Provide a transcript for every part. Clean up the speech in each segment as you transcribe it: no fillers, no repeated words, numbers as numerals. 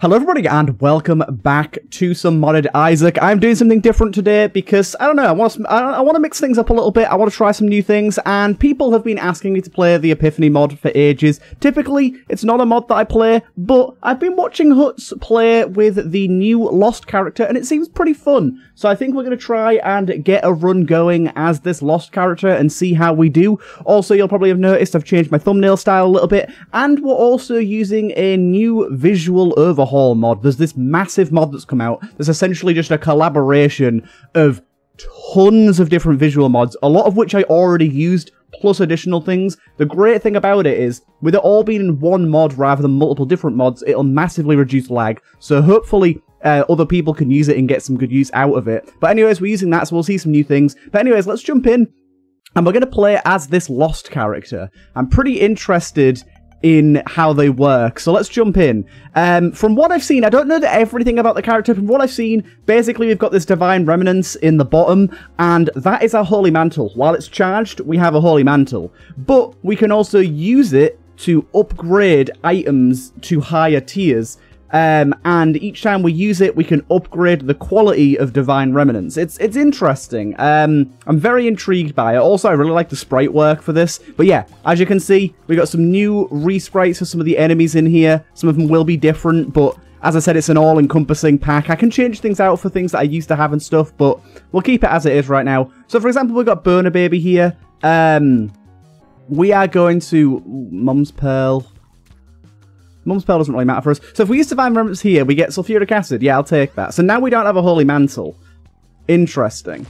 Hello everybody and welcome back to some modded Isaac. I'm doing something different today because, I don't know, I want to mix things up a little bit. I want to try some new things, and people have been asking me to play the Epiphany mod for ages. Typically, it's not a mod that I play, but I've been watching Hutz play with the new Lost character and it seems pretty fun. So I think we're going to try and get a run going as this Lost character and see how we do. Also, you'll probably have noticed I've changed my thumbnail style a little bit, and we're also using a new visual overhaul mod. There's this massive mod that's come out that's essentially just a collaboration of tons of different visual mods, a lot of which I already used, plus additional things. The great thing about it is, with it all being in one mod rather than multiple different mods, it'll massively reduce lag, so hopefully other people can use it and get some good use out of it. But anyways, we're using that, so we'll see some new things. But anyways, let's jump in, and we're going to play as this Lost character. I'm pretty interested in how they work, so let's jump in. From what I've seen, I don't know everything about the character. From what I've seen, basically we've got this Divine Remnants in the bottom, and that is our Holy Mantle. While it's charged, we have a Holy Mantle, but we can also use it to upgrade items to higher tiers. And each time we use it, we can upgrade the quality of Divine Remnants. It's interesting. I'm very intrigued by it. Also, I really like the sprite work for this. But yeah, as you can see, we got some new resprites for some of the enemies in here. Some of them will be different, but as I said, it's an all-encompassing pack. I can change things out for things that I used to have and stuff, but we'll keep it as it is right now. So, for example, we've got Burner Baby here. We are going to... Ooh, Mum's Pearl... Mum's Pearl doesn't really matter for us. So if we use Divine Remnants here, we get Sulfuric Acid. Yeah, I'll take that. So now we don't have a Holy Mantle. Interesting.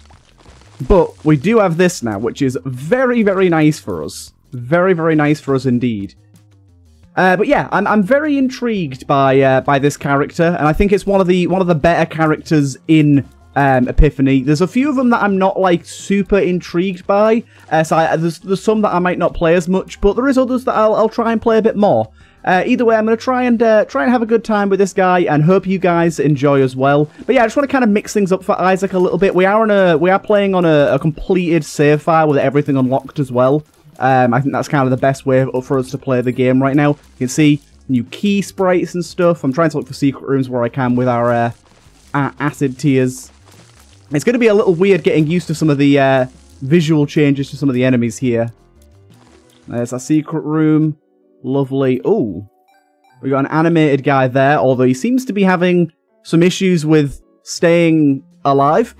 But we do have this now, which is very, very nice for us. Very, very nice for us indeed. But yeah, I'm very intrigued by this character, and I think it's one of the better characters in Epiphany. There's a few of them that I'm not like super intrigued by. So there's some that I might not play as much, but there is others that I'll try and play a bit more. Either way, I'm going to try and have a good time with this guy, and hope you guys enjoy as well. But yeah, I just want to kind of mix things up for Isaac a little bit. We are playing on a completed save file with everything unlocked as well. I think that's kind of the best way for us to play the game right now. You can see new key sprites and stuff. I'm trying to look for secret rooms where I can with our acid tiers. It's going to be a little weird getting used to some of the visual changes to some of the enemies here. There's our secret room. Lovely. Oh, we got an animated guy there, although he seems to be having some issues with staying alive,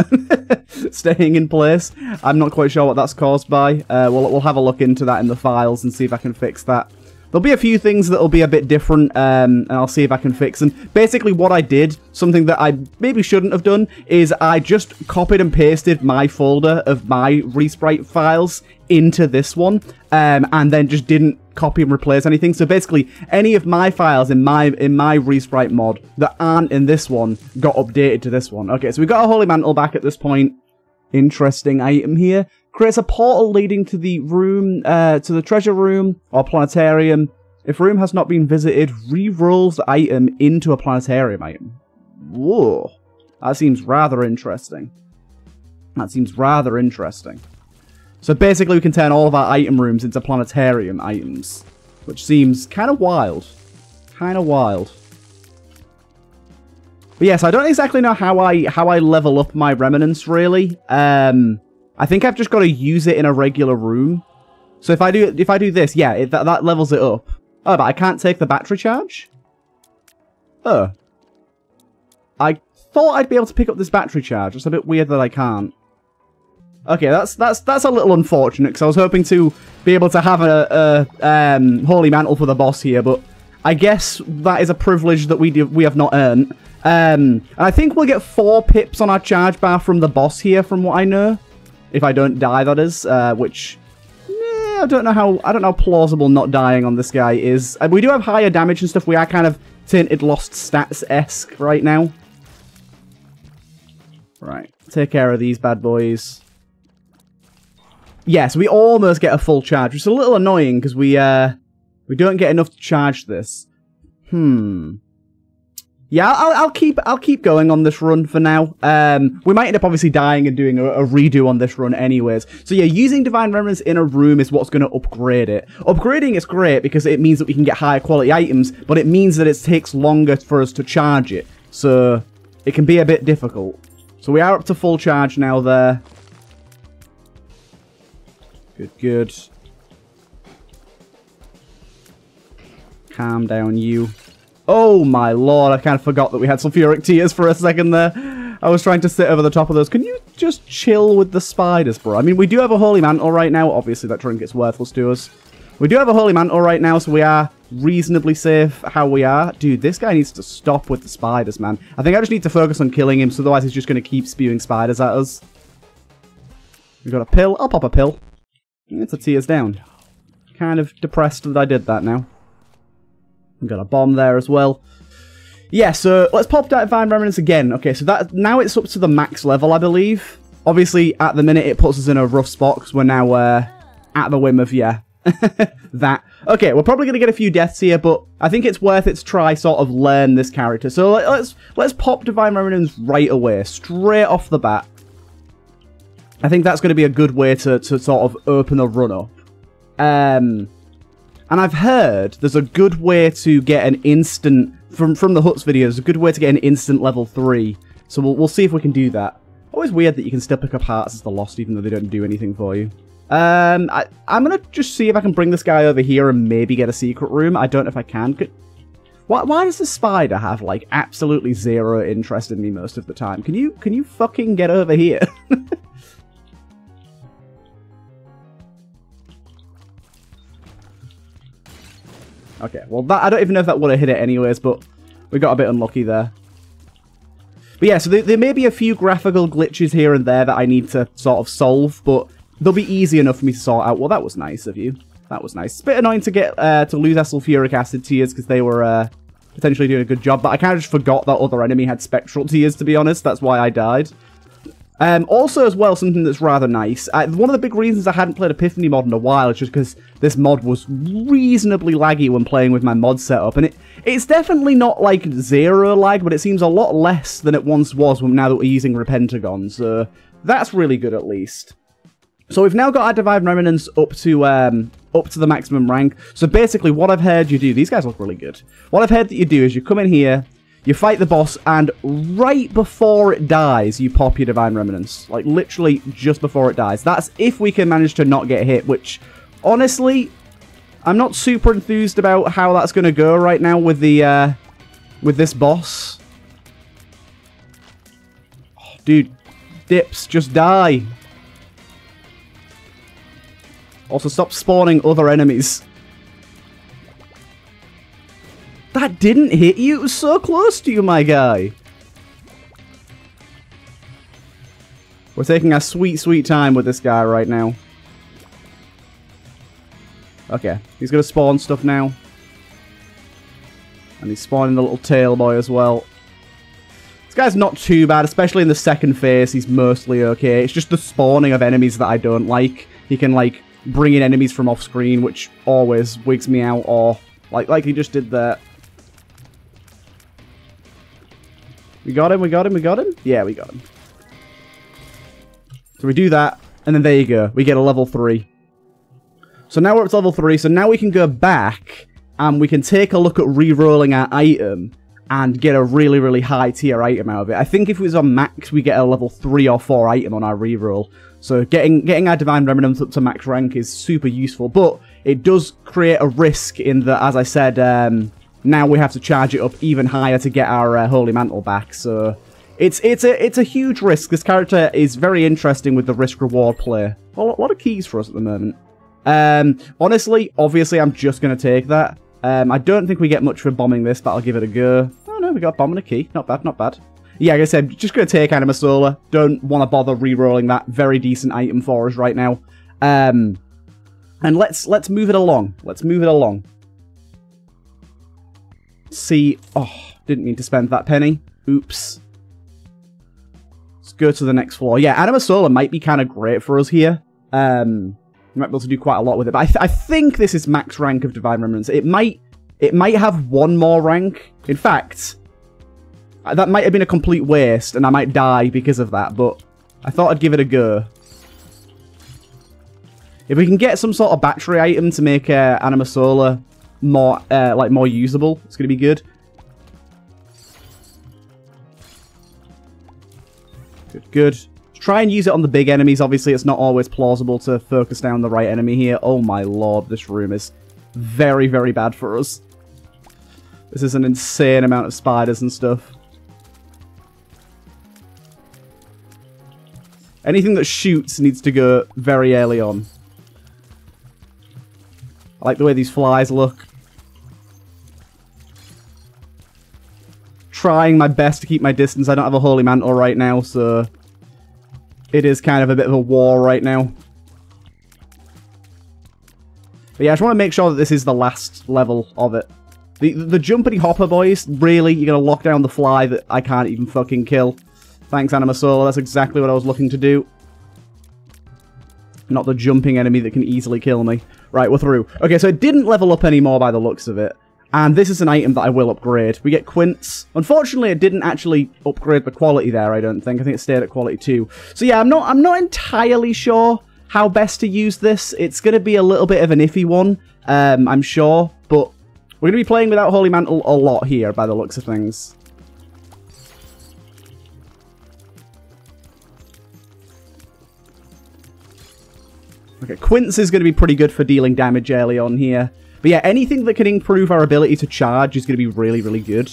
staying in place. I'm not quite sure what that's caused by. We'll have a look into that in the files and see if I can fix that. There'll be a few things that'll be a bit different, and I'll see if I can fix them. Basically, what I did, something that I maybe shouldn't have done, is I just copied and pasted my folder of my resprite files into this one, and then just didn't copy and replace anything. So basically, any of my files in my resprite mod that aren't in this one got updated to this one. Okay, so we've got a Holy Mantle back at this point. Interesting item here. Creates a portal leading to the room, to the treasure room or planetarium. If room has not been visited, re-rolls the item into a planetarium item. Whoa, that seems rather interesting. That seems rather interesting. So basically, we can turn all of our item rooms into planetarium items, which seems kind of wild. Kind of wild. But yes, yeah, so I don't exactly know how I level up my remnants really. I think I've just got to use it in a regular room. So if I do this, yeah, that levels it up. Oh, but I can't take the battery charge? Oh. I thought I'd be able to pick up this battery charge. It's a bit weird that I can't. Okay, that's a little unfortunate, because I was hoping to be able to have a Holy Mantle for the boss here, but I guess that is a privilege that we have not earned. And I think we'll get 4 pips on our charge bar from the boss here, from what I know. If I don't die, that is, which, I don't know how, plausible not dying on this guy is. We do have higher damage and stuff. We are kind of tinted Lost Stats-esque right now. Right, take care of these bad boys. Yes, we almost get a full charge, which is a little annoying because we don't get enough to charge this. Yeah, I'll keep going on this run for now. We might end up obviously dying and doing a redo on this run anyways. So yeah, using Divine Remnants in a room is what's going to upgrade it. Upgrading is great because it means that we can get higher quality items, but it means that it takes longer for us to charge it. So it can be a bit difficult. So we are up to full charge now there. Good, good. Calm down, you. Oh my lord, I kind of forgot that we had sulfuric tears for a second there. I was trying to sit over the top of those. Can you just chill with the spiders, bro? I mean, we do have a Holy Mantle right now. Obviously, that trinket's worthless to us. We do have a Holy Mantle right now, so we are reasonably safe how we are. Dude, this guy needs to stop with the spiders, man. I think I just need to focus on killing him, so otherwise he's just going to keep spewing spiders at us. We've got a pill. I'll pop a pill. It's a tears down. Kind of depressed that I did that now. We've got a bomb there as well. Yeah, so let's pop Divine Remnants again. Okay, so that now it's up to the max level, I believe. Obviously, at the minute, it puts us in a rough spot because we're now at the whim of, yeah, that. Okay, we're probably going to get a few deaths here, but I think it's worth it to try sort of learn this character. So let's pop Divine Remnants right away, straight off the bat. I think that's going to be a good way to sort of open a run-up. And I've heard there's a good way to get an instant, from the Hutz videos, a good way to get an instant level 3. So we'll see if we can do that. Always weird that you can still pick up hearts as the Lost, even though they don't do anything for you. I'm going to just see if I can bring this guy over here and maybe get a secret room. I don't know if I can. Why does the spider have, like, absolutely zero interest in me most of the time? Can you fucking get over here? Okay, well, that, I don't even know if that would have hit it anyways, but we got a bit unlucky there. But yeah, so there may be a few graphical glitches here and there that I need to sort of solve, but they'll be easy enough for me to sort out. Well, that was nice of you. That was nice. It's a bit annoying to get to lose our sulfuric acid tears because they were potentially doing a good job, but I kind of just forgot that other enemy had spectral tears, to be honest. That's why I died. Also, as well, something that's rather nice. One of the big reasons I hadn't played Epiphany mod in a while is just because this mod was reasonably laggy when playing with my mod setup. And it's definitely not, like, zero lag, but it seems a lot less than it once was now that we're using Repentagon. So that's really good, at least. So we've now got our Divine Remnants up to the maximum rank. So basically, what I've heard you do... These guys look really good. What I've heard that you do is you come in here... You fight the boss, and right before it dies, you pop your Divine Remnants. Like, literally just before it dies. That's if we can manage to not get hit, which, honestly, I'm not super enthused about how that's going to go right now with the, with this boss. Oh, dude, dips, just die. Also, stop spawning other enemies. That didn't hit you. It was so close to you, my guy. We're taking our sweet, sweet time with this guy right now. Okay. He's going to spawn stuff now. And he's spawning the little tail boy as well. This guy's not too bad, especially in the second phase. He's mostly okay. It's just the spawning of enemies that I don't like. He can, like, bring in enemies from off screen, which always wigs me out, or like he just did that. We got him, we got him, we got him? Yeah, we got him. So we do that, and then there you go. We get a level 3. So now we're up to level 3, so now we can go back, and we can take a look at re-rolling our item, and get a really, really high tier item out of it. I think if it was on max, we get a level 3 or 4 item on our re-roll. So getting our Divine Remnants up to max rank is super useful, but it does create a risk in that, as I said... Now we have to charge it up even higher to get our Holy Mantle back, so it's a huge risk. This character is very interesting with the risk-reward play. A lot of keys for us at the moment. Honestly, obviously, I'm just going to take that. I don't think we get much for bombing this, but I'll give it a go. Oh, no, we got a bomb and a key. Not bad, not bad. Yeah, like I said, just going to take Anima Sola. Don't want to bother re-rolling that very decent item for us right now. And let's move it along. Let's move it along. See, oh, didn't mean to spend that penny. Oops. Let's go to the next floor. Yeah, Anima Sola might be kind of great for us here. We might be able to do quite a lot with it. But I think this is max rank of Divine Remnants. It might have one more rank. In fact, That might have been a complete waste, and I might die because of that, but I thought I'd give it a go. If we can get some sort of battery item to make Anima Sola more, more usable, it's going to be good. Good, good. Try and use it on the big enemies. Obviously, it's not always plausible to focus down the right enemy here. Oh my lord, this room is very, very bad for us. This is an insane amount of spiders and stuff. Anything that shoots needs to go very early on. I like the way these flies look. Trying my best to keep my distance. I don't have a Holy Mantle right now, so it is kind of a bit of a war right now. But yeah, I just want to make sure that this is the last level of it. The jumpity hopper, boys, really, you're going to lock down the fly that I can't even fucking kill. Thanks, Anima Sola, that's exactly what I was looking to do. Not the jumping enemy that can easily kill me. Right, we're through. Okay, so it didn't level up anymore by the looks of it. And this is an item that I will upgrade. We get Quince. Unfortunately, it didn't actually upgrade the quality there, I don't think. I think it stayed at quality 2. So yeah, I'm not entirely sure how best to use this. It's going to be a little bit of an iffy one, I'm sure, but we're going to be playing without Holy Mantle a lot here, by the looks of things. Okay, Quince is going to be pretty good for dealing damage early on here. But yeah, anything that can improve our ability to charge is going to be really, really good.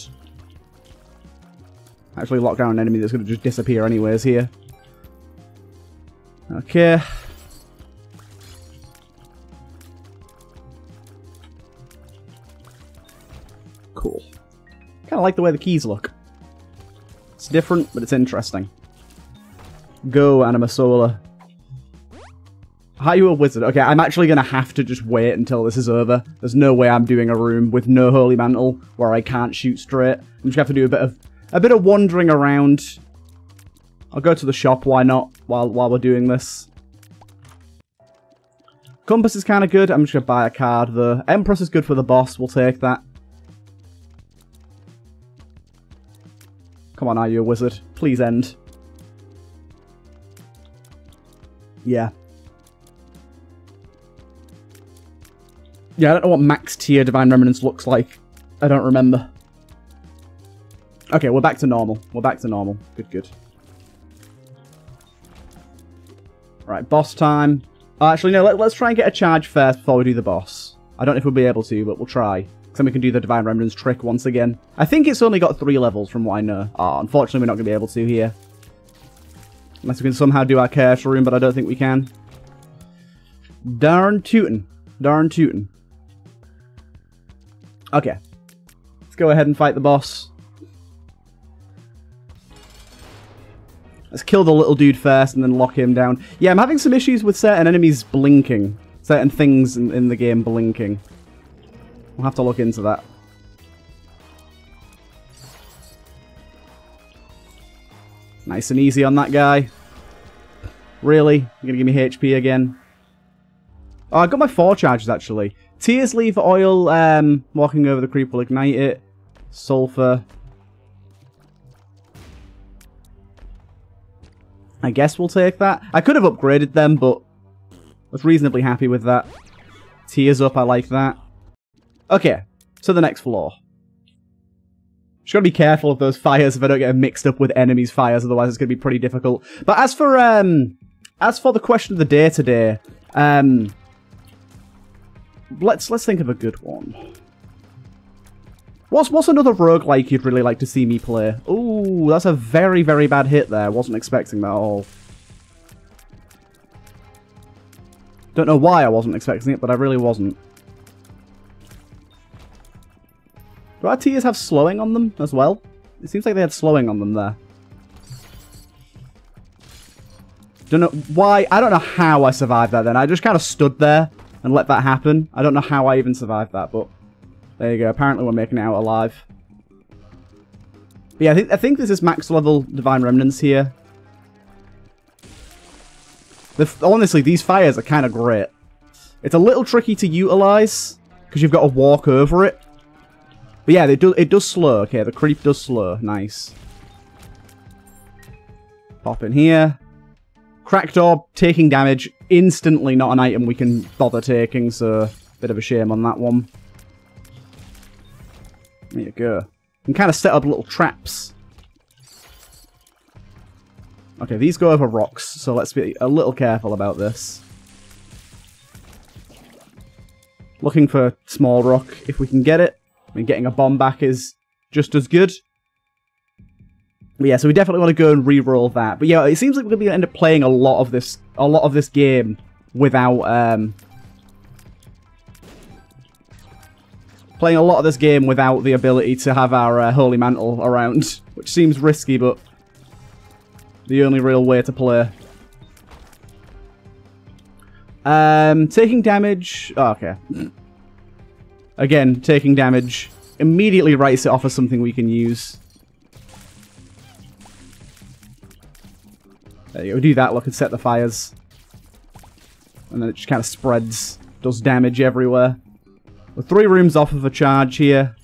Actually, lock down an enemy that's going to just disappear anyways here. Okay. Cool. Kind of like the way the keys look. It's different, but it's interesting. Go, Anima Sola. Are you a wizard? Okay, I'm actually going to have to just wait until this is over. There's no way I'm doing a room with no Holy Mantle where I can't shoot straight. I'm just going to have to do a bit of wandering around. I'll go to the shop, why not, while we're doing this. Compass is kind of good. I'm just going to buy a card, though. Empress is good for the boss. We'll take that. Come on, are you a wizard? Please end. Yeah. Yeah, I don't know what max tier Divine Remnants looks like. I don't remember. Okay, we're back to normal. We're back to normal. Good, good. Right, boss time. Actually, no, let's try and get a charge first before we do the boss. I don't know if we'll be able to, but we'll try. Because then we can do the Divine Remnants trick once again. I think it's only got 3 levels from what I know. Oh, unfortunately, we're not going to be able to here. Unless we can somehow do our curse room, but I don't think we can. Darn tootin'. Darn tootin'. Okay. Let's go ahead and fight the boss. Let's kill the little dude first and then lock him down. Yeah, I'm having some issues with certain enemies blinking. Certain things in the game blinking. We'll have to look into that. Nice and easy on that guy. Really? You're gonna give me HP again? Oh, I got my 4 charges, actually. Tears leave oil, walking over the creep will ignite it. Sulfur. I guess we'll take that. I could have upgraded them, but I was reasonably happy with that. Tears up, I like that. Okay, so the next floor. Just gotta be careful of those fires if I don't get mixed up with enemies' fires, otherwise it's gonna be pretty difficult. But as for the question of the day today, let's think of a good one. What's another roguelike you'd really like to see me play? Ooh, that's a very, very bad hit there. Wasn't expecting that at all. Don't know why I wasn't expecting it, but I really wasn't. Do our tiers have slowing on them as well? It seems like they had slowing on them there. Don't know why. I don't know how I survived that then. I just kind of stood there and let that happen. I don't know how I even survived that, but there you go. Apparently we're making it out alive. But yeah, I think this is max level Divine Remnants here. Honestly, these fires are kind of great. It's a little tricky to utilize because you've got to walk over it. But yeah, it does slow. Okay, the creep does slow. Nice. Pop in here. Cracked Orb, taking damage. Instantly not an item we can bother taking, so bit of a shame on that one. There you go. You can kind of set up little traps. Okay, these go over rocks, so let's be a little careful about this. Looking for small rock if we can get it. I mean, getting a bomb back is just as good. But yeah, so we definitely want to go and re-roll that. But yeah, it seems like we're going to end up playing a lot of this game without the ability to have our Holy Mantle around, which seems risky, but the only real way to play. Taking damage. Oh, okay. Again, taking damage immediately writes it off as something we can use. There you go. Do that. Look, and set the fires, and then it just kind of spreads, does damage everywhere. We're 3 rooms off of a charge here.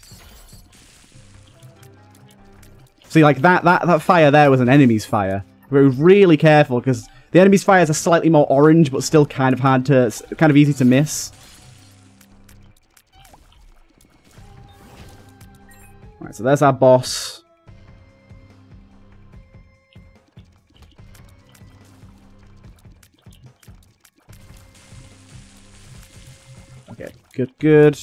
See, like that fire there was an enemy's fire. We're really careful because the enemy's fires are slightly more orange, but still kind of hard to, kind of easy to miss. All right, so there's our boss. Good, good.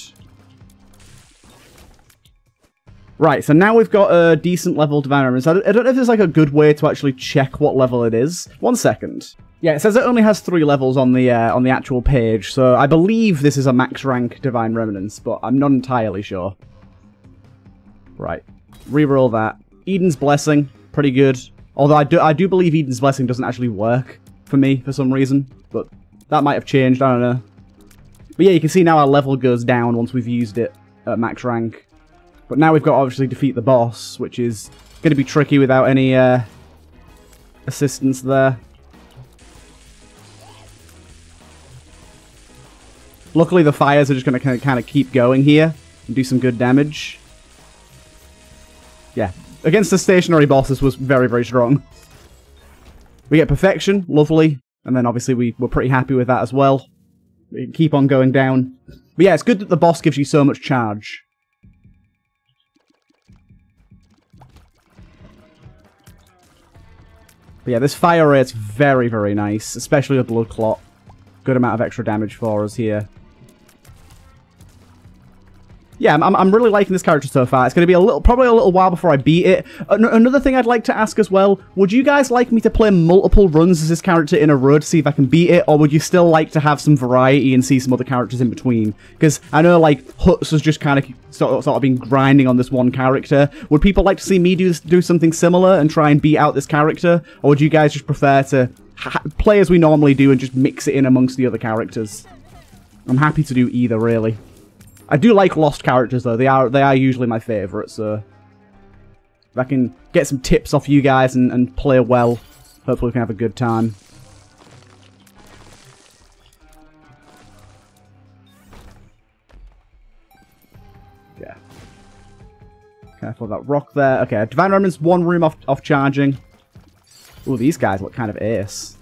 Right, so now we've got a decent level Divine Remnants. I don't know if there's like a good way to actually check what level it is. 1 second. Yeah, it says it only has 3 levels on the actual page, so I believe this is a max rank Divine Remnants, but I'm not entirely sure. Right, reroll that. Eden's Blessing, pretty good. Although I do believe Eden's Blessing doesn't actually work for me for some reason, but that might have changed. I don't know. But yeah, you can see now our level goes down once we've used it at max rank. But now we've got to obviously defeat the boss, which is going to be tricky without any assistance there. Luckily the fires are just going to kind of keep going here and do some good damage. Yeah, against the stationary boss this was very, very strong. We get perfection, lovely, and then obviously we're pretty happy with that as well. Keep on going down. But yeah, it's good that the boss gives you so much charge. But yeah, this fire rate's very, very nice, especially the blood clot. Good amount of extra damage for us here. Yeah, I'm really liking this character so far. It's going to be probably a little while before I beat it. Another thing I'd like to ask as well, would you guys like me to play multiple runs as this character in a row to see if I can beat it, or would you still like to have some variety and see some other characters in between? Because I know, like, Hutz has just kind of sort of been grinding on this one character. Would people like to see me do something similar and try and beat out this character, or would you guys just prefer to play as we normally do and just mix it in amongst the other characters? I'm happy to do either, really. I do like Lost characters, though. They are usually my favourite, so... If I can get some tips off you guys and play well, hopefully we can have a good time. Yeah. Careful of that rock there. Okay, Divine Remnants, 1 room off charging. Ooh, these guys look kind of ace.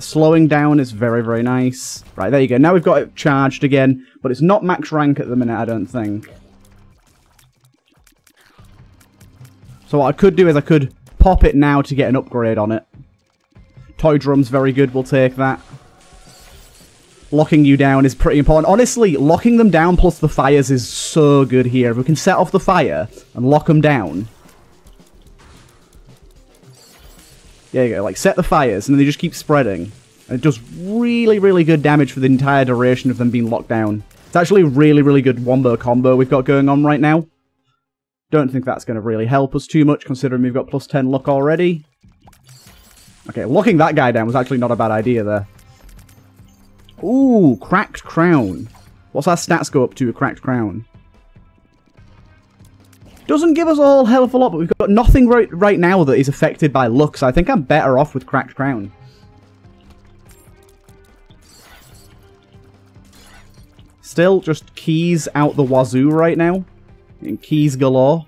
Slowing down is very, very nice. Right, there you go. Now we've got it charged again, but it's not max rank at the minute, I don't think. So what I could do is I could pop it now to get an upgrade on it. Toy drum's very good, we'll take that. Locking you down is pretty important. Honestly, locking them down plus the fires is so good here. If we can set off the fire and lock them down... There you go, like, set the fires, and then they just keep spreading. And it does really, really good damage for the entire duration of them being locked down. It's actually a really, really good wombo combo we've got going on right now. Don't think that's going to really help us too much, considering we've got plus 10 luck already. Okay, locking that guy down was actually not a bad idea there. Ooh, Cracked Crown. What's our stats go up to, a Cracked Crown? Doesn't give us all hell of a lot, but we've got nothing right now that is affected by luck, so I think I'm better off with Cracked Crown. still just keys out the wazoo right now. And keys galore.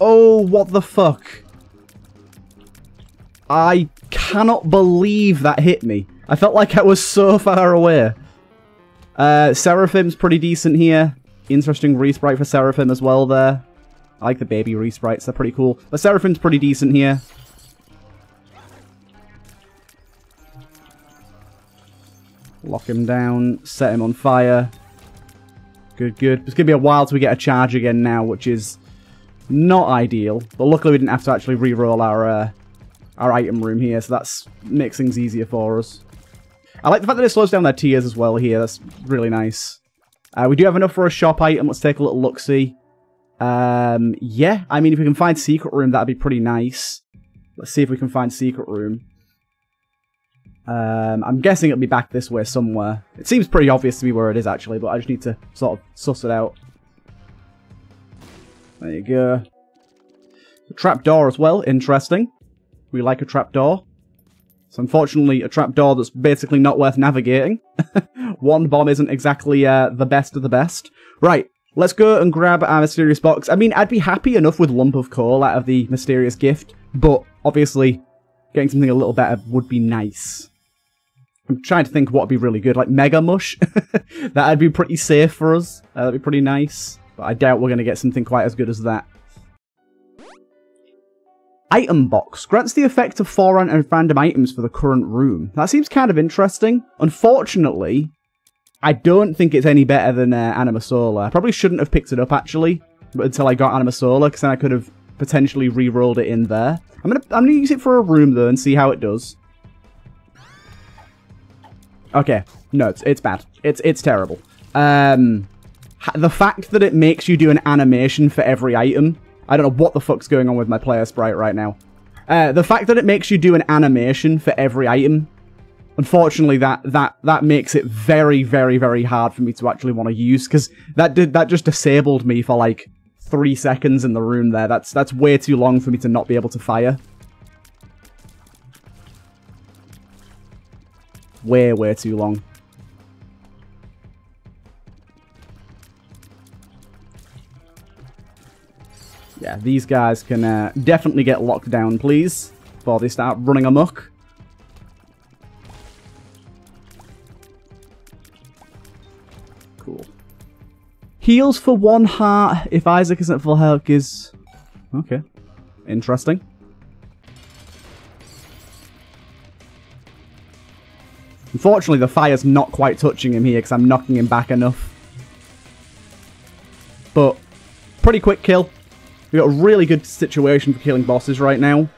Oh, what the fuck? I cannot believe that hit me. I felt like I was so far away. Seraphim's pretty decent here. Interesting resprite for Seraphim as well there. I like the baby resprites, they're pretty cool. But Seraphim's pretty decent here. Lock him down, set him on fire. Good, good. It's going to be a while till we get a charge again now, which is not ideal. But luckily we didn't have to actually re-roll our item room here, so that makes things easier for us. I like the fact that it slows down their tiers as well here. That's really nice. We do have enough for a shop item. Let's take a little look-see. Yeah, I mean, if we can find Secret Room, that'd be pretty nice. Let's see if we can find Secret Room. I'm guessing it'll be back this way somewhere. It seems pretty obvious to me where it is, actually, but I just need to sort of suss it out. There you go. A trapdoor as well. Interesting. We like a trapdoor. It's unfortunately a trapdoor that's basically not worth navigating. One bomb isn't exactly the best of the best. Right, let's go and grab our mysterious box. I mean, I'd be happy enough with Lump of Coal out of the mysterious gift, but obviously getting something a little better would be nice. I'm trying to think what would be really good, like Mega Mush. That'd be pretty safe for us. That'd be pretty nice, but I doubt we're going to get something quite as good as that. Item box. Grants the effect of 4 random items for the current room. That seems kind of interesting. Unfortunately, I don't think it's any better than Anima Sola. I probably shouldn't have picked it up, actually, but until I got Anima Sola, because then I could have potentially re-rolled it in there. I'm gonna use it for a room, though, and see how it does. Okay. No, it's bad. It's terrible. The fact that it makes you do an animation for every item... I don't know what the fuck's going on with my player sprite right now. The fact that it makes you do an animation for every item, unfortunately, that makes it very, very, very hard for me to actually want to use, because that just disabled me for like 3 seconds in the room there. That's way too long for me to not be able to fire. Way, way too long. Yeah, these guys can definitely get locked down, please, before they start running amok. Cool. Heals for 1 heart if Isaac isn't full health is... Okay. Interesting. Unfortunately, the fire's not quite touching him here because I'm knocking him back enough. But, pretty quick kill. We've got a really good situation for killing bosses right now.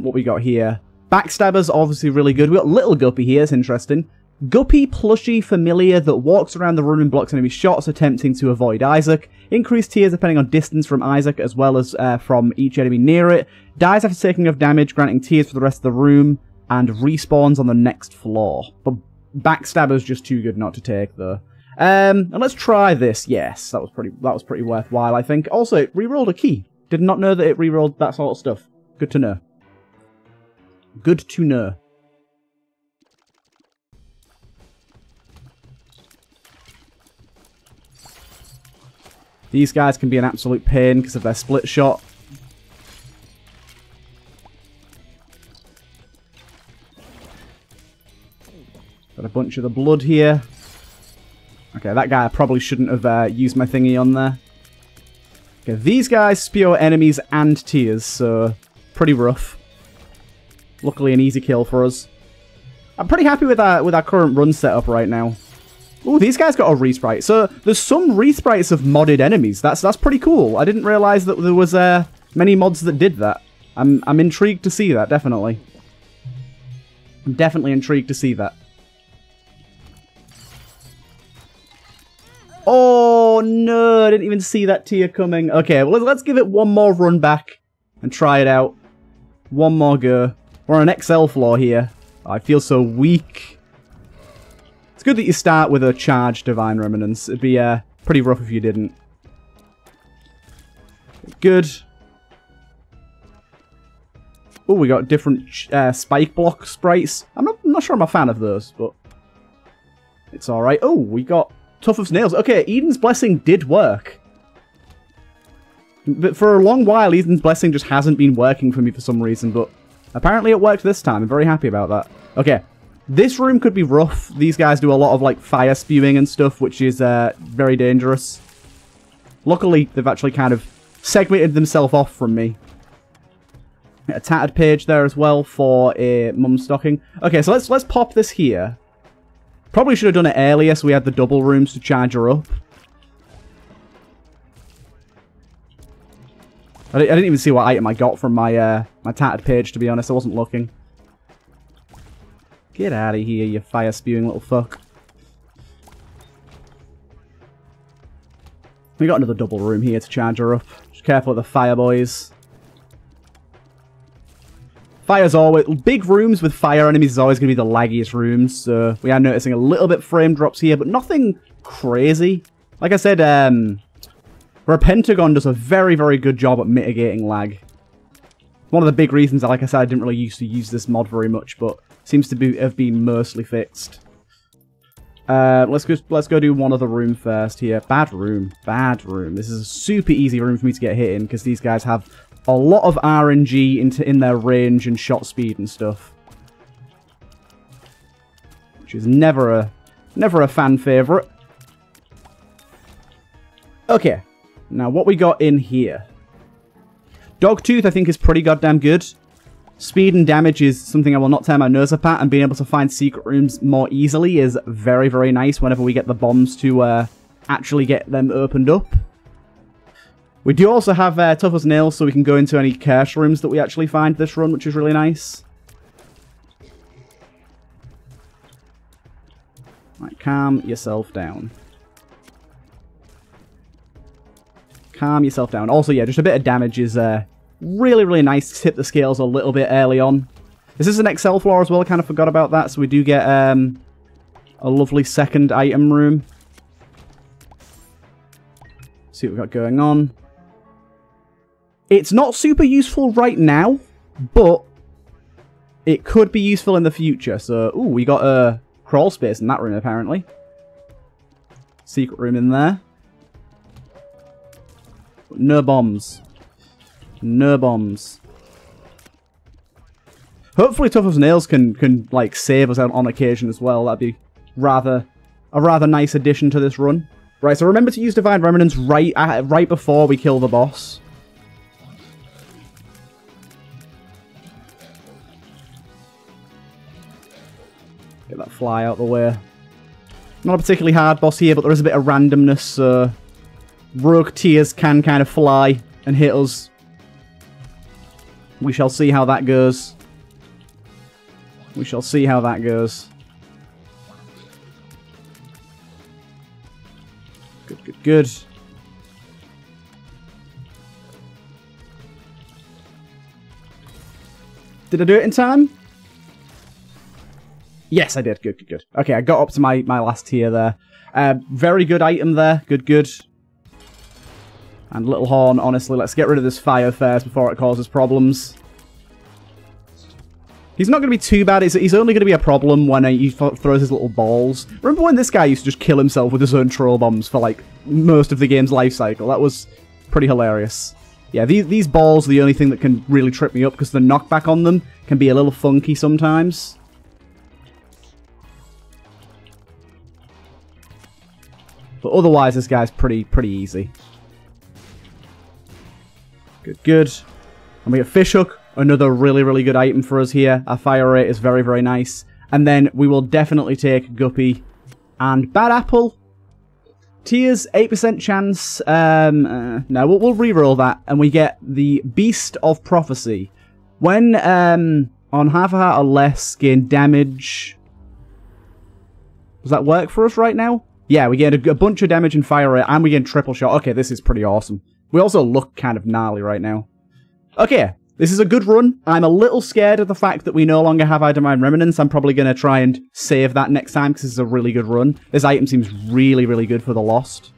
What we got here? Backstabbers, obviously really good. We've got Little Guppy here, it's interesting. Guppy, plushy, familiar that walks around the room and blocks enemy shots, attempting to avoid Isaac. Increased tiers depending on distance from Isaac, as well as from each enemy near it. Dies after taking enough damage, granting tiers for the rest of the room, and respawns on the next floor. But Backstabber's just too good not to take, though. And let's try this. Yes, that was pretty worthwhile, I think. Also, it re-rolled a key. Did not know that it re-rolled that sort of stuff. Good to know. Good to know. These guys can be an absolute pain because of their split shot. Got a bunch of the blood here. Okay, that guy, I probably shouldn't have used my thingy on there. Okay, these guys spew enemies and tiers, so pretty rough. Luckily, an easy kill for us. I'm pretty happy with our current run setup right now. Ooh, these guys got a resprite. So there's some resprites of modded enemies. That's pretty cool. I didn't realize that there was many mods that did that. I'm intrigued to see that, definitely. I'm definitely intrigued to see that. Oh, no, I didn't even see that tier coming. Okay, well, let's give it one more run back and try it out. One more go. We're on an XL floor here. Oh, I feel so weak. It's good that you start with a charged Divine Remnants. It'd be pretty rough if you didn't. Good. Oh, we got different spike block sprites. I'm not sure I'm a fan of those, but it's all right. Oh, we got Tough as Nails. Okay, Eden's Blessing did work. But for a long while, Eden's Blessing just hasn't been working for me for some reason, but apparently it worked this time. I'm very happy about that. Okay, this room could be rough. These guys do a lot of, like, fire spewing and stuff, which is very dangerous. Luckily, they've actually kind of segmented themselves off from me. A tattered page there as well for a mum stocking. Okay, so let's pop this here. Probably should have done it earlier so we had the double rooms to charge her up. I didn't even see what item I got from my my tattered page, to be honest. I wasn't looking. Get out of here, you fire-spewing little fuck. We got another double room here to charge her up. Just careful of the fire, boys. Fire's always... Big rooms with fire enemies is always going to be the laggiest rooms, so we are noticing a little bit frame drops here, but nothing crazy. Like I said, Repentagon does a very, very good job at mitigating lag. One of the big reasons that, like I said, I didn't really used to use this mod very much, but seems to be have been mostly fixed. Let's go do one other room first here. Bad room, bad room. This is a super easy room for me to get hit in because these guys have a lot of RNG in their range and shot speed and stuff, which is never a fan favorite. Okay. Now, what we got in here? Dogtooth, I think, is pretty goddamn good. Speed and damage is something I will not tear my nose apart, and being able to find secret rooms more easily is very, very nice whenever we get the bombs to actually get them opened up. We do also have Tough as Nails, so we can go into any curse rooms that we actually find this run, which is really nice. Right, calm yourself down. Calm yourself down. Also, yeah, just a bit of damage is really, really nice to tip the scales a little bit early on. This is an Excel floor as well. I kind of forgot about that, so we do get a lovely second item room. See what we've got going on. It's not super useful right now, but it could be useful in the future. So, ooh, we got a crawl space in that room, apparently. Secret room in there. No bombs. No bombs. Hopefully Tough as Nails can like save us out on occasion as well. That'd be a rather nice addition to this run. Right, so remember to use Divine Remnants right before we kill the boss. Get that fly out the way. Not a particularly hard boss here, but there is a bit of randomness, so rogue tears can kind of fly and hit us. We shall see how that goes. We shall see how that goes. Good, good, good. Did I do it in time? Yes, I did. Good, good, good. Okay, I got up to my last tier there. Very good item there. Good, good. And Little Horn, honestly, let's get rid of this fire first before it causes problems. He's not going to be too bad. He's only going to be a problem when he throws his little balls. Remember when this guy used to just kill himself with his own troll bombs for, like, most of the game's life cycle? That was pretty hilarious. Yeah, these balls are the only thing that can really trip me up because the knockback on them can be a little funky sometimes. But otherwise, this guy's pretty easy. Good, good. And we get Fish Hook, another really, really good item for us here. Our fire rate is very, very nice. And then we will definitely take Guppy and Bad Apple. Tears, 8% chance. No, we'll reroll that. And we get the Beast of Prophecy. When on half a heart or less, gain damage. Does that work for us right now? Yeah, we get a bunch of damage and fire rate, and we get triple shot. Okay, this is pretty awesome. We also look kind of gnarly right now. Okay, this is a good run. I'm a little scared of the fact that we no longer have our Divine Remnants. I'm probably going to try and save that next time because this is a really good run. This item seems really, really good for the Lost.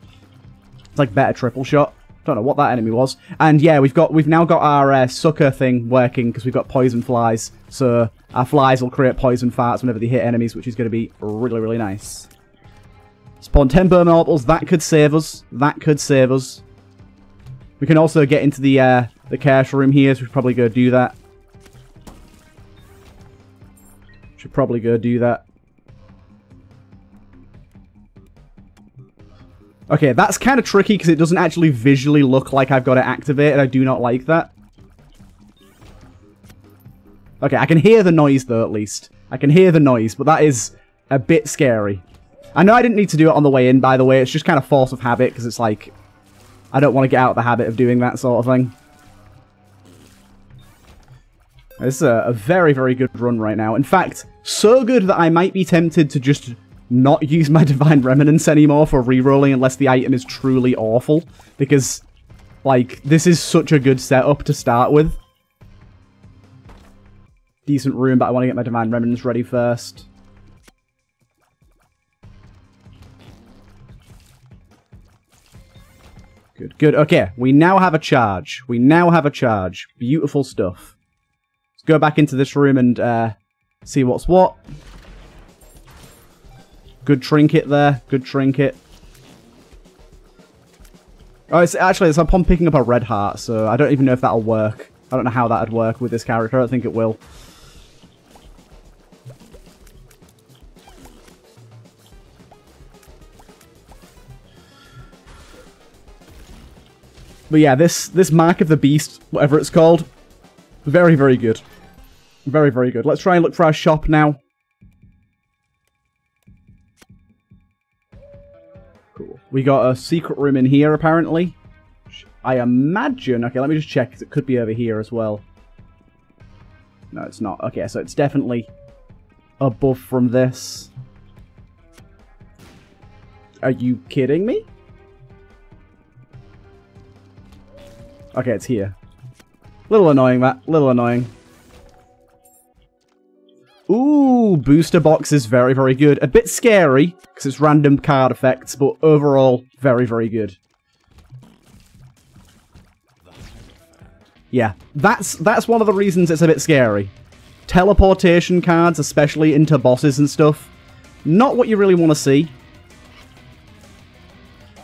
It's like better triple shot. Don't know what that enemy was. And yeah, we've now got our sucker thing working because we've got poison flies. So our flies will create poison farts whenever they hit enemies, which is going to be really, really nice. Spawn 10 Burma Opals. That could save us. That could save us. We can also get into the cash room here, so we should probably go do that. Should probably go do that. Okay, that's kind of tricky because it doesn't actually visually look like I've got it activated. I do not like that. Okay, I can hear the noise though, at least. I can hear the noise, but that is a bit scary. I know I didn't need to do it on the way in, by the way. It's just kind of force of habit because it's like, I don't want to get out of the habit of doing that sort of thing. This is a very, very good run right now. In fact, so good that I might be tempted to just not use my Divine Remnants anymore for rerolling unless the item is truly awful. Because, like, this is such a good setup to start with. Decent room, but I want to get my Divine Remnants ready first. Good, good. Okay, we now have a charge. We now have a charge. Beautiful stuff. Let's go back into this room and see what's what. Good trinket there. Good trinket. Oh, it's upon picking up a red heart, so I don't even know if that'll work. I don't know how that'd work with this character. I don't think it will. But yeah, this Mark of the Beast, whatever it's called, very, very good. Very, very good. Let's try and look for our shop now. Cool. We got a secret room in here, apparently. I imagine... Okay, let me just check. It could be over here as well. No, it's not. Okay, so it's definitely above from this. Are you kidding me? Okay, it's here. Little annoying, that. Little annoying. Ooh, Booster Box is very, very good. A bit scary, because it's random card effects, but overall, very, very good. Yeah, that's one of the reasons it's a bit scary. Teleportation cards, especially into bosses and stuff. Not what you really want to see.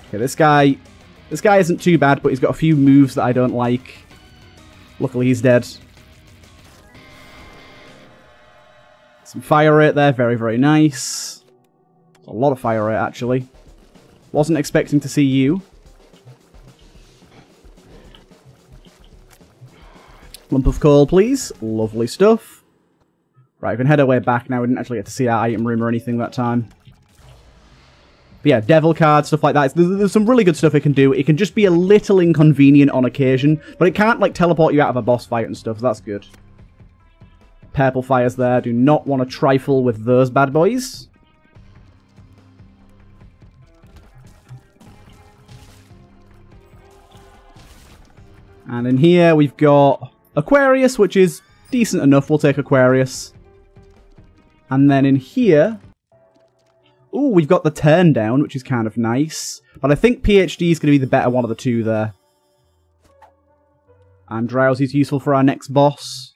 Okay, this guy isn't too bad, but he's got a few moves that I don't like. Luckily, he's dead. Some fire rate there. Very, very nice. A lot of fire rate, actually. Wasn't expecting to see you. Lump of coal, please. Lovely stuff. Right, we can head our way back now. We didn't actually get to see our item room or anything that time. But yeah, devil cards, stuff like that. There's some really good stuff it can do. It can just be a little inconvenient on occasion, but it can't, like, teleport you out of a boss fight and stuff, so that's good. Purple fires there. Do not want to trifle with those bad boys. And in here we've got Aquarius, which is decent enough. We'll take Aquarius. And then in here... Ooh, we've got the turn down, which is kind of nice. But I think PhD is going to be the better one of the two there. And Drowsy's useful for our next boss.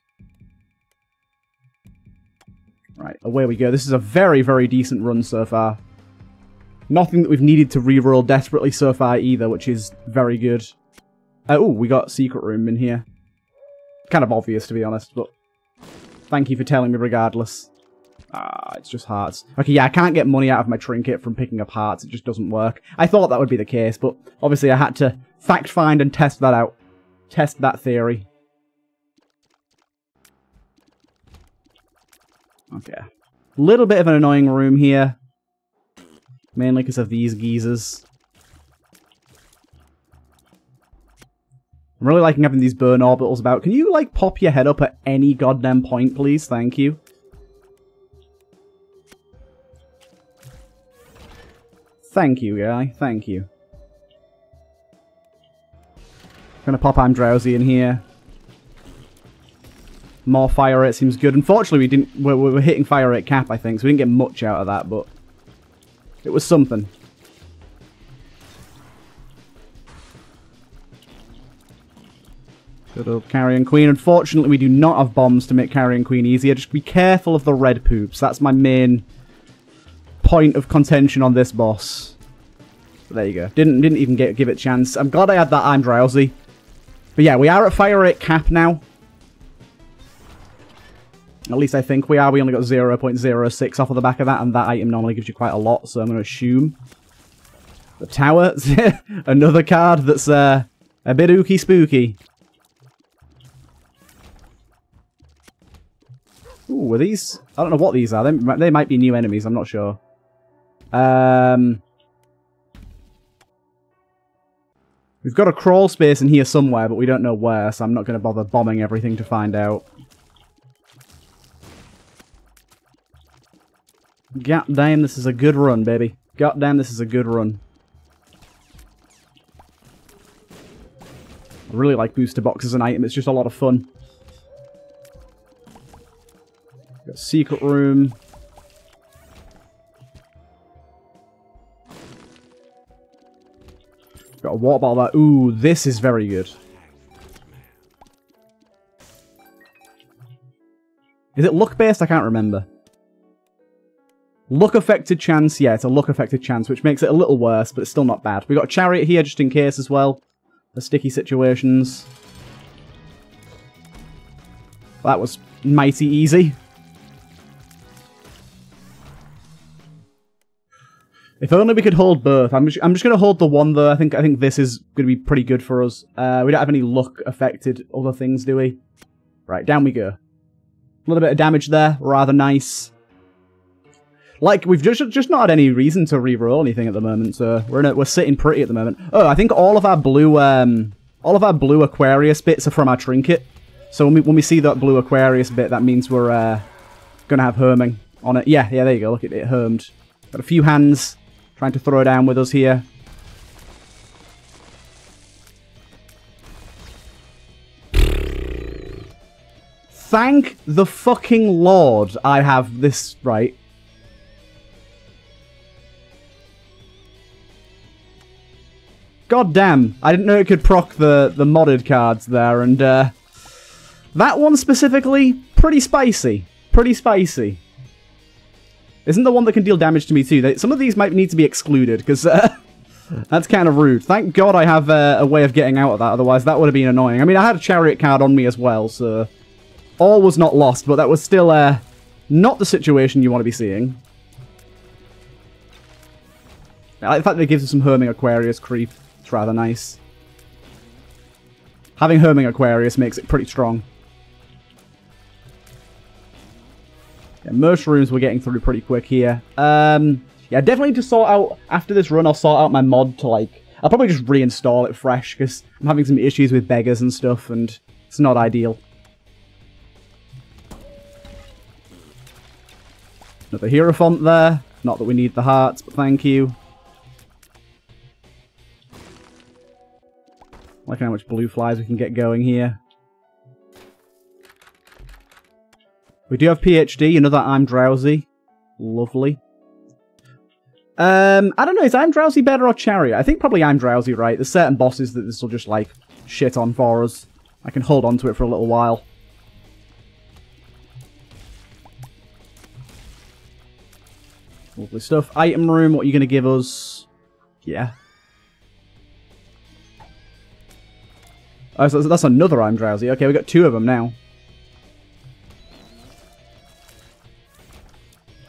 Right, away we go. This is a very, very decent run so far. Nothing that we've needed to reroll desperately so far either, which is very good. Ooh, we got a secret room in here. Kind of obvious, to be honest, but thank you for telling me regardless. Ah, it's just hearts. Okay, yeah, I can't get money out of my trinket from picking up hearts. It just doesn't work. I thought that would be the case, but obviously I had to fact find and test that out. Test that theory. Okay. Little bit of an annoying room here. Mainly because of these geezers. I'm really liking having these burn orbitals about. Can you, like, pop your head up at any goddamn point, please? Thank you. Thank you, guy. Thank you. Gonna pop I'm Drowsy in here. More fire rate seems good. Unfortunately, we were hitting fire rate cap, I think, so we didn't get much out of that, but it was something. Good old Carrion Queen. Unfortunately, we do not have bombs to make Carrion Queen easier. Just be careful of the red poops. That's my main point of contention on this boss. So there you go. Didn't even give it a chance. I'm glad I had that I'm drowsy. But yeah, we are at fire rate cap now. At least I think we are. We only got 0.06 off of the back of that, and that item normally gives you quite a lot, so I'm going to assume. The tower. Another card that's a bit ooky spooky. Ooh, are these... I don't know what these are. They might be new enemies, I'm not sure. We've got a crawl space in here somewhere, but we don't know where, so I'm not going to bother bombing everything to find out. God damn, this is a good run, baby. God damn, this is a good run. I really like Booster Box as an item. It's just a lot of fun. Got Secret Room. Got a water bottle there. Ooh, this is very good. Is it luck-based? I can't remember. Luck-affected chance. Yeah, it's a luck-affected chance, which makes it a little worse, but it's still not bad. We got a chariot here just in case as well. The sticky situations. That was mighty easy. If only we could hold both. I'm just going to hold the one, though. I think this is going to be pretty good for us. We don't have any luck-affected other things, do we? Right, down we go. A little bit of damage there. Rather nice. Like, we've just not had any reason to re-roll anything at the moment, so we're sitting pretty at the moment. Oh, I think all of our blue Aquarius bits are from our trinket. So when we see that blue Aquarius bit, that means we're gonna have herming on it. Yeah, there you go. Look at it hermed. Got a few hands trying to throw down with us here. Thank the fucking Lord I have this right. God damn, I didn't know it could proc the modded cards there, and that one specifically, pretty spicy. Pretty spicy. Isn't the one that can deal damage to me too? Some of these might need to be excluded, because that's kind of rude. Thank God I have a way of getting out of that, otherwise that would have been annoying. I mean, I had a chariot card on me as well, so all was not lost, but that was still not the situation you want to be seeing. I like the fact that it gives us some herming Aquarius creep. It's rather nice. Having herming Aquarius makes it pretty strong. Yeah, mushrooms we're getting through pretty quick here. Yeah, definitely to sort out, after this run, I'll sort out my mod to, like... I'll probably just reinstall it fresh, because I'm having some issues with beggars and stuff, and it's not ideal. Another hero font there. Not that we need the hearts, but thank you. Like how much blue flies we can get going here. We do have PhD, another I'm drowsy. Lovely. I don't know, is I'm drowsy better or chariot? I think probably I'm drowsy, right? There's certain bosses that this will just, like, shit on for us. I can hold on to it for a little while. Lovely stuff. Item room, what are you going to give us? Yeah. Oh, so that's another I'm drowsy. Okay, we got two of them now.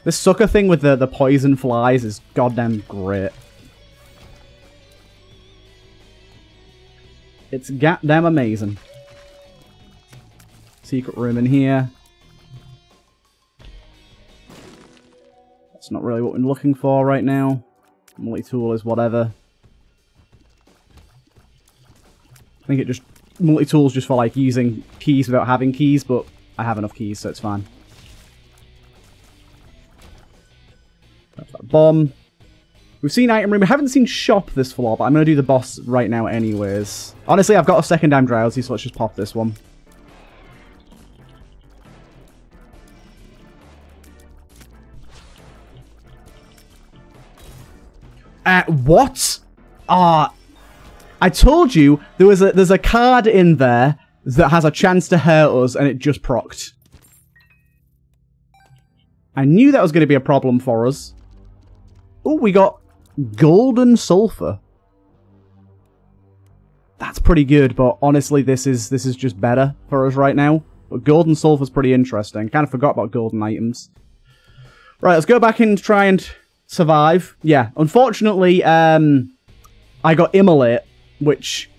This sucker thing with the poison flies is goddamn great. It's goddamn amazing. Secret room in here. That's not really what we're looking for right now. Multi-tool is whatever. I think it just... Multi-tool's just for, like, using keys without having keys, but I have enough keys, so it's fine. That's that bomb. We've seen item room. We haven't seen shop this floor, but I'm going to do the boss right now anyways. Honestly, I've got a second I'm drowsy, so let's just pop this one. What? I told you there's a card in there that has a chance to hurt us, and it just procced. I knew that was going to be a problem for us. Oh, we got golden sulfur. That's pretty good, but honestly, this is just better for us right now. But golden sulfur's pretty interesting. Kind of forgot about golden items. Right, let's go back in to try and survive. Yeah, unfortunately, I got Immolate, which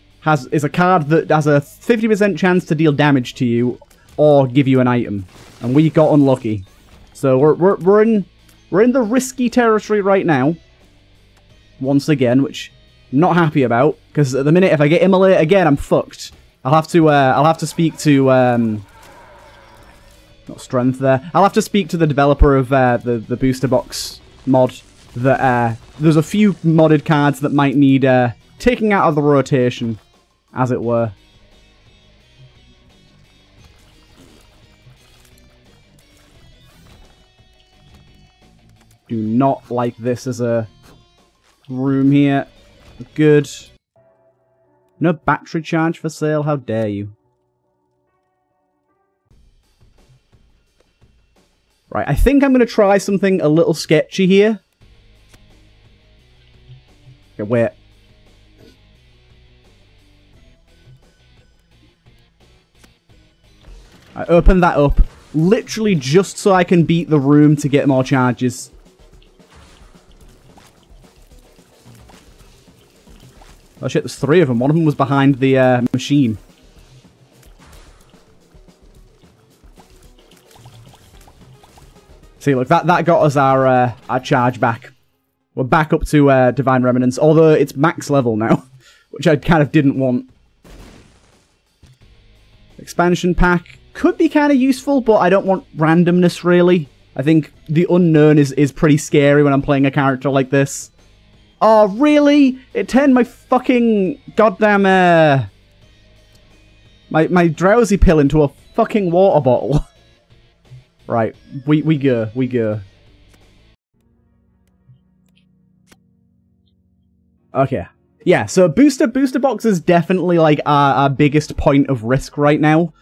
is a card that has a 50% chance to deal damage to you or give you an item, and we got unlucky. So we're in the risky territory right now. Once again, which I'm not happy about, because at the minute if I get Immolate again, I'm fucked. I'll have to speak to not strength there. I'll have to speak to the developer of the Booster Box mod. That there's a few modded cards that might need taking out of the rotation, as it were. Do not like this as a room here. Good. No battery charge for sale, how dare you. Right, I think I'm going to try something a little sketchy here. Okay, wait. I opened that up, literally just so I can beat the room to get more charges. Oh shit, there's three of them. One of them was behind the machine. See, look, that got us our charge back. We're back up to Divine Remnants, although it's max level now, which I kind of didn't want. Expansion pack could be kind of useful, but I don't want randomness, really. I think the unknown is pretty scary when I'm playing a character like this. Oh, really? It turned my fucking goddamn, my drowsy pill into a fucking water bottle. Right, we go. Okay. Yeah, so booster box is definitely, like, our biggest point of risk right now.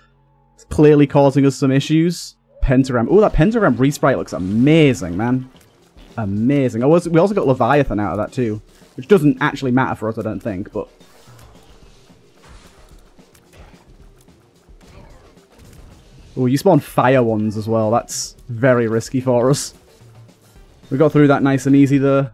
It's clearly causing us some issues. Pentagram. Ooh, that Pentagram resprite looks amazing, man. Amazing. Oh, we also got Leviathan out of that, too. Which doesn't actually matter for us, I don't think, but... Ooh, you spawn fire ones as well. That's very risky for us. We got through that nice and easy, though.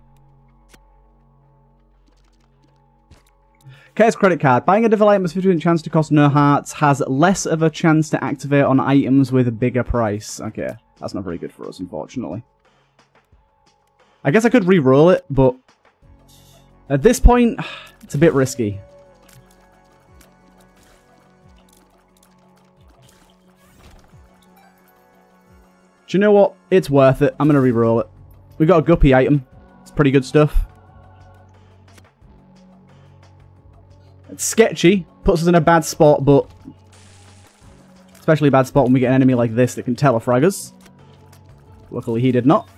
Care's credit card. Buying a devil item has a 50% chance to cost no hearts, has less of a chance to activate on items with a bigger price. Okay, that's not very good for us, unfortunately. I guess I could re-roll it, but at this point, it's a bit risky. Do you know what? It's worth it. I'm going to re-roll it. We got a Guppy item. It's pretty good stuff. It's sketchy, puts us in a bad spot, but especially a bad spot when we get an enemy like this that can telefrag us. Luckily he did not.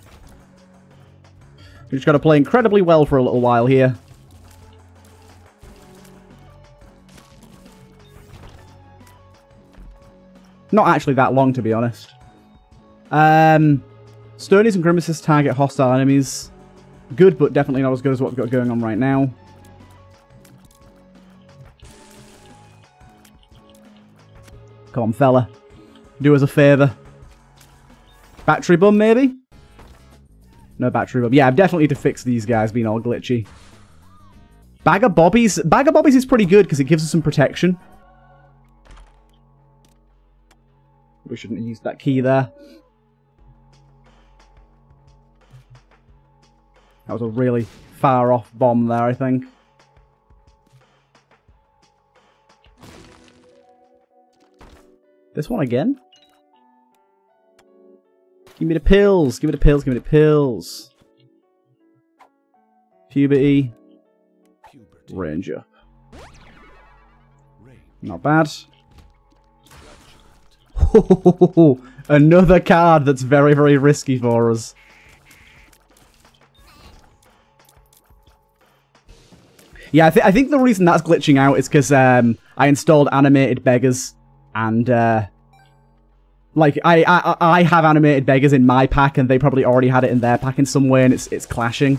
We just got to play incredibly well for a little while here. Not actually that long, to be honest. Stonies and Grimaces target hostile enemies. Good, but definitely not as good as what we've got going on right now. Come on, fella. Do us a favour. Battery bum, maybe? No battery bum. Yeah, I've definitely to fix these guys being all glitchy. Bag of Bobbies. Bag of Bobbies is pretty good because it gives us some protection. We shouldn't have used that key there. That was a really far off bomb there, I think. This one again? Give me the pills! Give me the pills! Give me the pills! Puberty. Ranger. Not bad. Another card that's very, very risky for us. Yeah, I think the reason that's glitching out is because I installed animated beggars. And, like, I have animated beggars in my pack, and they probably already had it in their pack in some way, and it's clashing.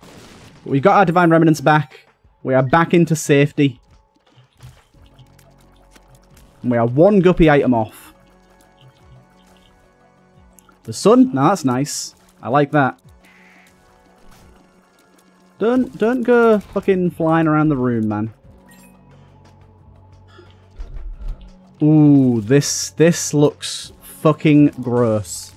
But we've got our Divine Remnants back. We are back into safety. And we are one Guppy item off. The sun? Now that's nice. I like that. Don't go fucking flying around the room, man. Ooh, this looks fucking gross.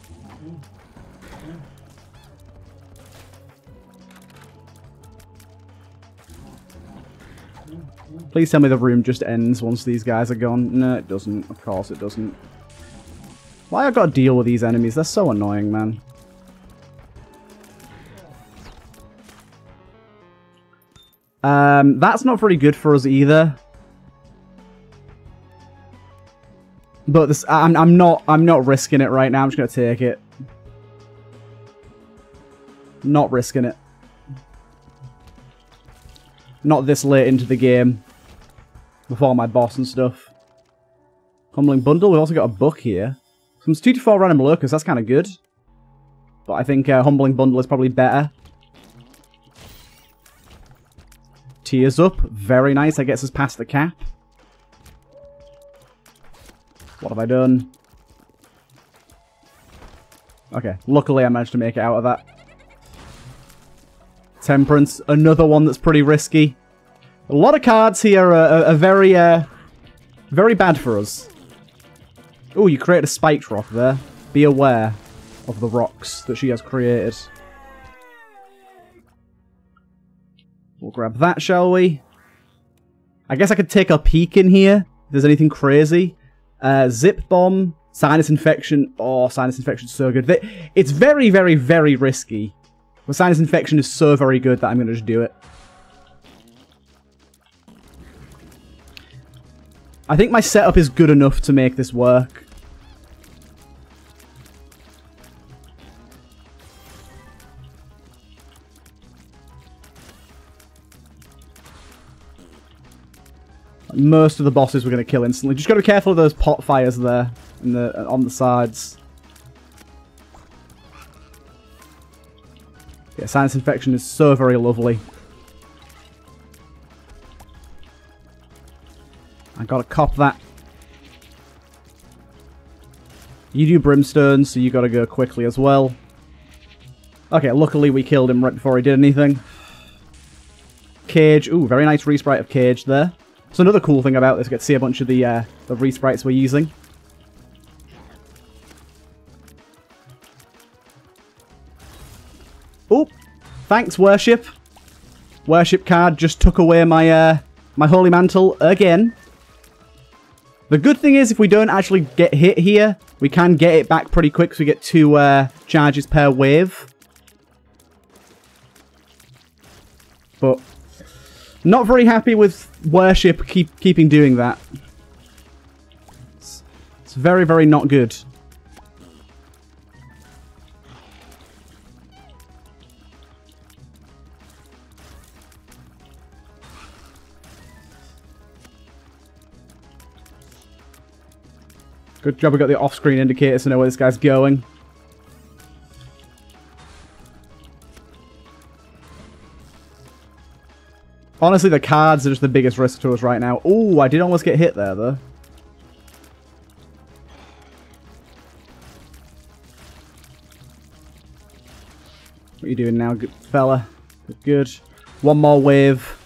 Please tell me the room just ends once these guys are gone. No, it doesn't. Of course it doesn't. Why I gotta deal with these enemies? They're so annoying, man. That's not very good for us either. But this, I'm not risking it right now. I'm just gonna take it. Not risking it. Not this late into the game. Before my boss and stuff. Humbling Bundle. We've also got a book here. Comes 2 to 4 random locusts. That's kind of good. But I think Humbling Bundle is probably better. Tears up. Very nice. That gets us past the cap. What have I done? Okay. Luckily, I managed to make it out of that. Temperance. Another one that's pretty risky. A lot of cards here are very, very bad for us. Oh, you created a spiked rock there. Be aware of the rocks that she has created. We'll grab that, shall we? I guess I could take a peek in here. If there's anything crazy. Zip bomb, sinus infection. Oh, sinus infection's so good. It's very, very, very risky. But sinus infection is so very good that I'm going to just do it. I think my setup is good enough to make this work. Most of the bosses we're going to kill instantly. Just got to be careful of those pot fires there in the, on the sides. Yeah, sinus infection is so very lovely. I got to cop that. You do brimstone, so you got to go quickly as well. Okay, luckily we killed him right before he did anything. Cage. Ooh, very nice resprite of Cage there. So another cool thing about this, you get to see a bunch of the resprites we're using. Oh, thanks, Worship. Worship card just took away my my Holy Mantle again. The good thing is, if we don't actually get hit here, we can get it back pretty quick, so we get 2 charges per wave. But not very happy with Worship keeping doing that. It's very, very not good. Good job we got the off-screen indicator to know where this guy's going. Honestly, the cards are just the biggest risk to us right now. Ooh, I did almost get hit there, though. What are you doing now, good fella? Good. One more wave.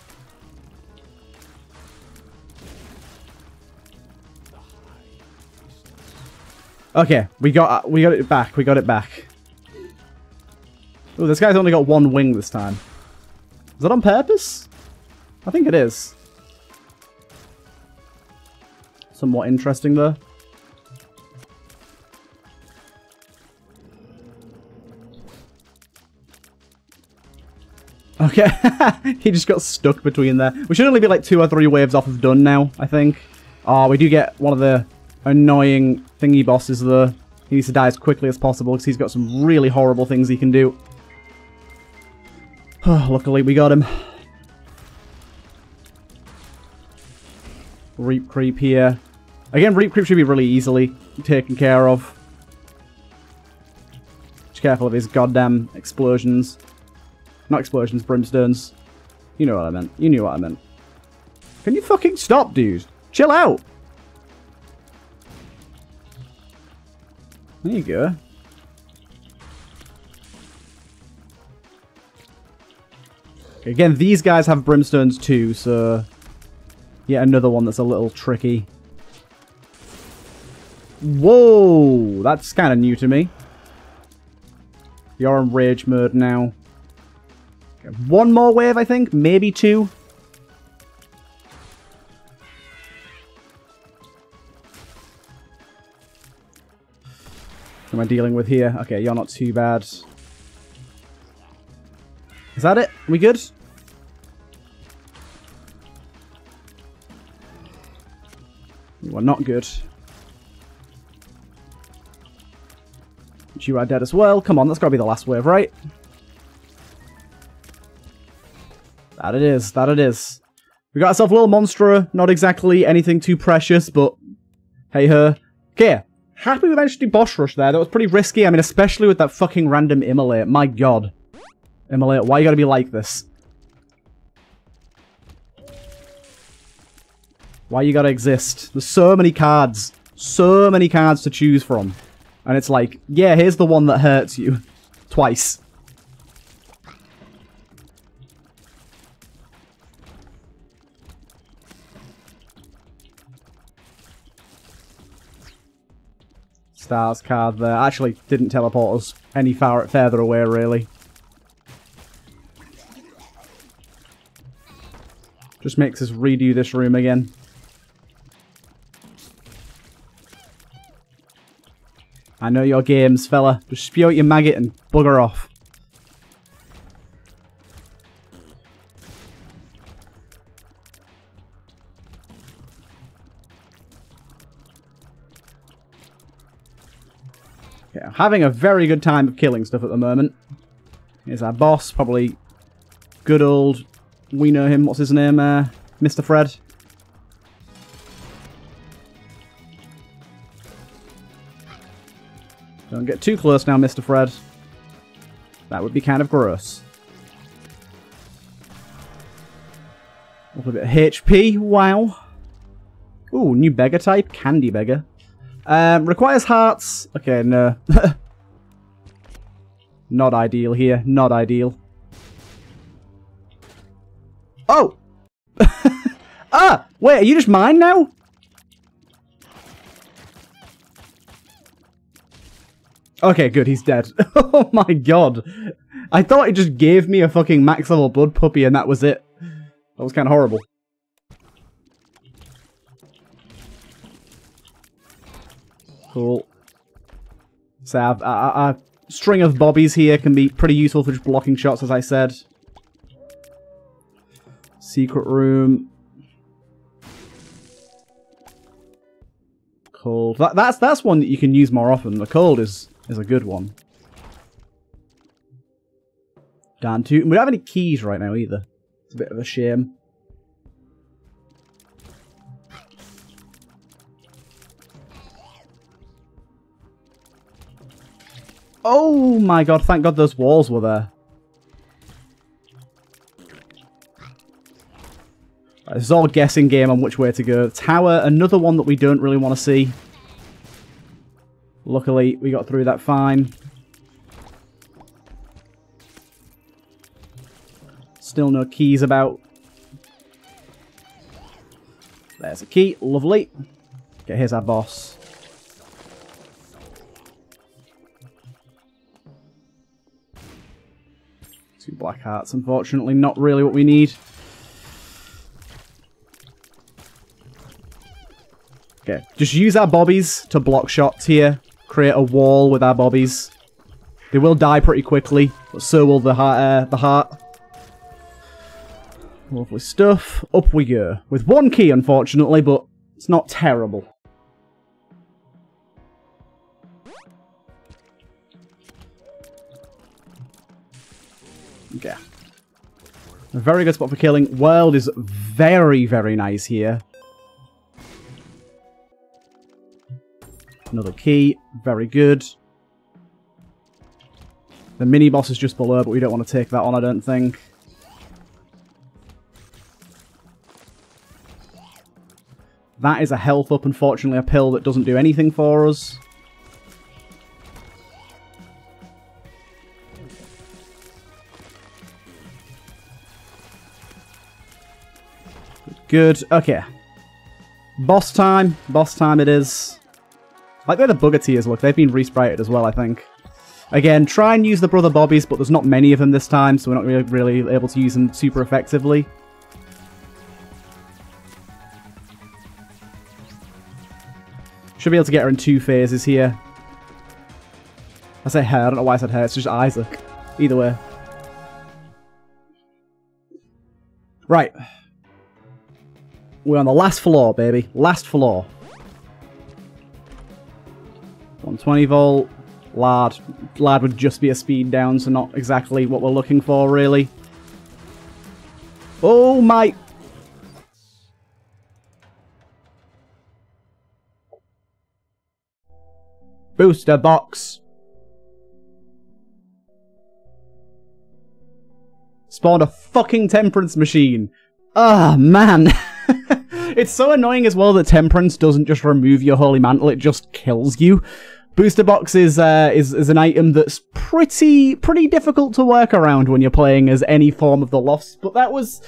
Okay, we got it back. We got it back. Ooh, this guy's only got one wing this time. Is that on purpose? I think it is. Somewhat interesting, though. Okay. He just got stuck between there. We should only be like 2 or 3 waves off of done now, I think. Oh, we do get one of the annoying thingy bosses, though. He needs to die as quickly as possible because he's got some really horrible things he can do. Luckily, we got him. Reap Creep here. Again, Reap Creep should be really easily taken care of. Just careful of his goddamn explosions. Not explosions, brimstones. You know what I meant. You knew what I meant. Can you fucking stop, dude? Chill out! There you go. Again, these guys have brimstones too, so... yet another one that's a little tricky. Whoa! That's kind of new to me. You're in rage mode now. Okay, one more wave, I think. Maybe two. What am I dealing with here? Okay, you're not too bad. Is that it? We good? You are not good. You are dead as well. Come on, that's got to be the last wave, right? That it is. That it is. We got ourselves a little monster. Not exactly anything too precious, but hey-ho. Okay. Happy we managed to do boss rush there. That was pretty risky. I mean, especially with that fucking random Immolate. My god. Immolate, why you gotta be like this? Why you gotta exist? There's so many cards. So many cards to choose from. And it's like, yeah, here's the one that hurts you. Twice. Stars card there. Actually, didn't teleport us any further away, really. Just makes us redo this room again. I know your games, fella. Just spew out your maggot and bugger off. Okay, I'm having a very good time of killing stuff at the moment. Here's our boss, probably good old... we know him. What's his name? Mr. Fred. Don't get too close now, Mr. Fred. That would be kind of gross. A little bit of HP. Wow. Ooh, new beggar type. Candy beggar. Requires hearts. Okay, no. Not ideal here. Not ideal. Oh! Ah! Wait, are you just mine now? Okay, good, he's dead. Oh my god. I thought it just gave me a fucking max level blood puppy and that was it. That was kind of horrible. Cool. So our string of bobbies here can be pretty useful for just blocking shots, as I said. Secret room. Cold. That's one that you can use more often. The cold is a good one. Darn tootin'. We don't have any keys right now either. It's a bit of a shame. Oh my god, thank god those walls were there. It's all guessing game on which way to go. Tower, another one that we don't really want to see. Luckily, we got through that fine. Still no keys about. There's a key. Lovely. Okay, here's our boss. Two black hearts, unfortunately. Not really what we need. Okay, just use our bobbies to block shots here. Create a wall with our bobbies. They will die pretty quickly, but so will the heart. Lovely stuff. Up we go. With one key, unfortunately, but it's not terrible. Okay. A very good spot for killing. World is very, very nice here. another key. Very good. The mini-boss is just below, but we don't want to take that on, I don't think. That is a health up, unfortunately, a pill that doesn't do anything for us. Good. Okay. Boss time. Boss time it is. I like where the bugger tears look. They've been resprited as well, I think. Again, try and use the Brother Bobbies, but there's not many of them this time, so we're not really able to use them super effectively. Should be able to get her in two phases here. I say her. I don't know why I said her. It's just Isaac. Either way. Right. We're on the last floor, baby. Last floor. 120 volt. Lard. Lard would just be a speed down, so not exactly what we're looking for, really. Oh, my... Booster box. Spawned a fucking temperance machine. Ah, man. It's so annoying as well that Temperance doesn't just remove your Holy Mantle, it just kills you. Booster Box is an item that's pretty difficult to work around when you're playing as any form of the Lost, but that was...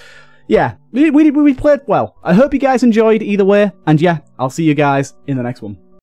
yeah, we played well. I hope you guys enjoyed either way, and yeah, I'll see you guys in the next one.